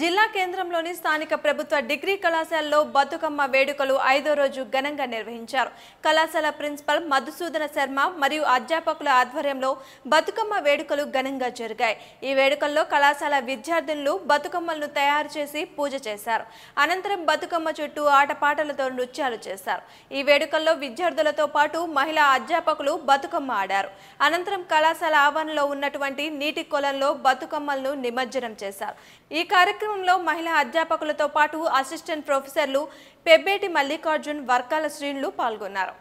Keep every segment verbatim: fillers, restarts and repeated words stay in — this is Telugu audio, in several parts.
జిల్లా కేంద్రంలోని స్థానిక ప్రభుత్వ డిగ్రీ కళాశాలలో బతుకమ్మ వేడుకలు ఐదో రోజు ఘనంగా నిర్వహించారు. కళాశాల ప్రిన్సిపల్ మధుసూదన శర్మ మరియు అధ్యాపకుల ఆధ్వర్యంలో బతుకమ్మ వేడుకలు ఘనంగా జరిగాయి. ఈ వేడుకల్లో కళాశాల విద్యార్థులు బతుకమ్మలను తయారు చేసి పూజ చేశారు. అనంతరం బతుకమ్మ చుట్టూ ఆటపాటలతో నృత్యాలు చేశారు. ఈ వేడుకల్లో విద్యార్థులతో పాటు మహిళా అధ్యాపకులు బతుకమ్మ ఆడారు. అనంతరం కళాశాల ఆవరణలో ఉన్నటువంటి నీటి కొలంలో బతుకమ్మలను నిమజ్జనం చేశారు. ఈ కార్యక్రమంలో మహిళా అధ్యాపకులతో పాటు అసిస్టెంట్ ప్రొఫెసర్లు పెబ్బేటి మల్లికార్జున్, వర్కాల శ్రీనులు పాల్గొన్నారు.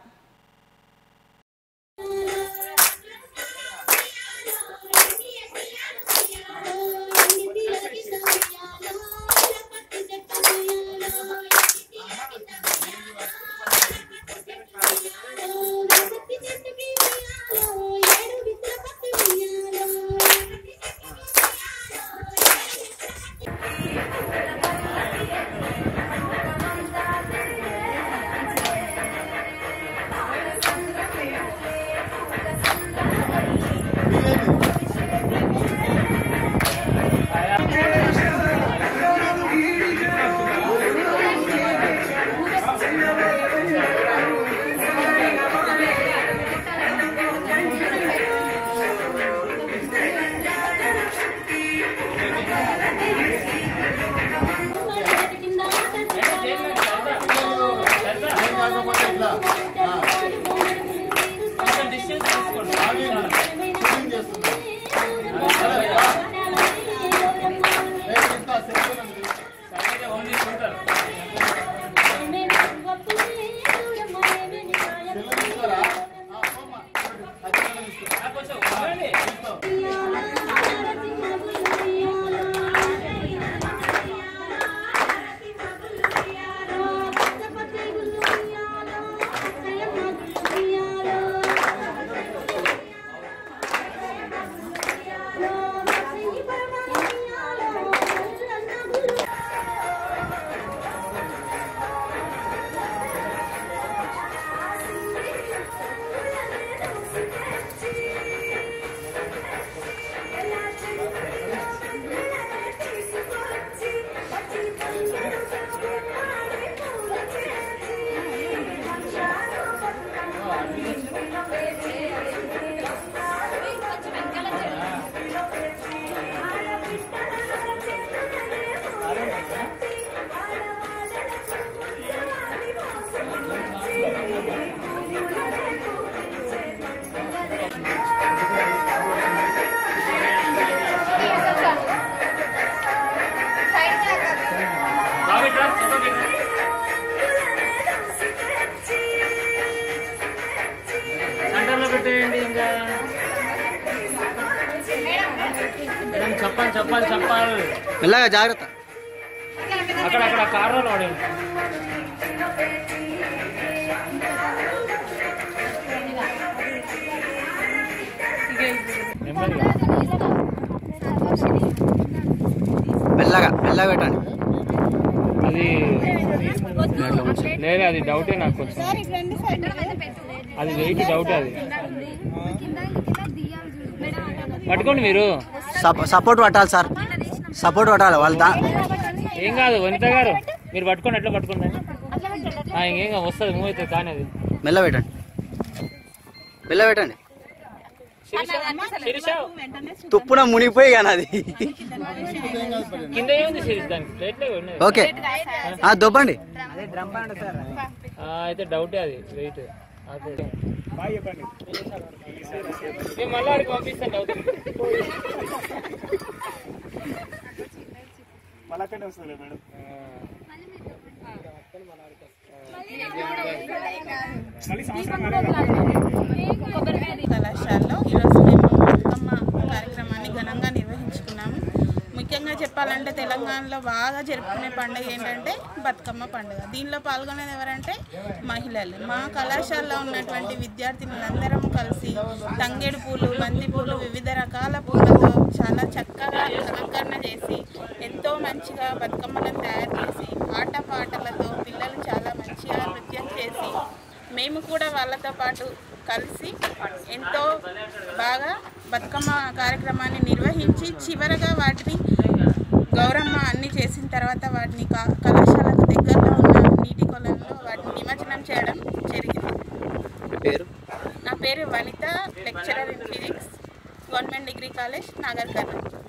మెల్లగా జాగ్రత్త అక్కడ అక్కడ కారణాలు వాడాను. మెల్లగా మెల్లగా పెట్టండి. అది లేదు, అది డౌటే నాకు కొంచెం. అది వెయిట్ డౌటే, అది పట్టుకోండి. మీరు సపోర్ట్ పట్టాలి సార్, సపోర్ట్ పట్టాలి. వాళ్ళు ఏం కాదు వనిత గారు, మీరు పట్టుకోండి. ఎట్లా పట్టుకోండి, ఇంకేం కాదు, వస్తుంది మూవ్ అవుతుంది. కానీ అది మెల్ల పెట్టండి, మెల్ల పెట్టండి. తుప్పున మునిగిపోయి కానీ అది కింద ఏముంది శిరీష్, దానికి ఓకే దొబ్బండి. అయితే డౌటే, అది వెయిట్. కళాశాలలో ఈరోజు మేము బతుకమ్మ కార్యక్రమాన్ని ఘనంగా నిర్వహించుకున్నాము. ముఖ్యంగా చెప్పాలంటే తెలంగాణలో బాగా జరుపుకునే పండుగ ఏంటంటే బతుకమ్మ పండుగ. దీనిలో పాల్గొనేది ఎవరంటే మహిళలు. మా కళాశాలలో ఉన్నటువంటి విద్యార్థినులందరం కలిసి తంగేడు పూలు, బంతి పూలు, వివిధ రకాల పూలతో చాలా చక్కగా అలంకరణ చేసి ఎంతో మంచిగా బతుకమ్మలను తయారు చేసి ఆట పాటలతో పిల్లలు చాలా మంచిగా నృత్యం చేసి మేము కూడా వాళ్ళతో పాటు కలిసి ఎంతో బాగా బతుకమ్మ కార్యక్రమాన్ని నిర్వహించి చివరగా వాటిని గౌరమ్మ అన్ని చేసిన తర్వాత వాటిని కళాశాలకు దగ్గరలో ఉన్న నీటి కొలంలో వాటిని నిమజ్జనం చేయడం జరిగింది. పేరు నా పేరు Vanitha, lecturer in physics, government degree college, Nagarkurnool.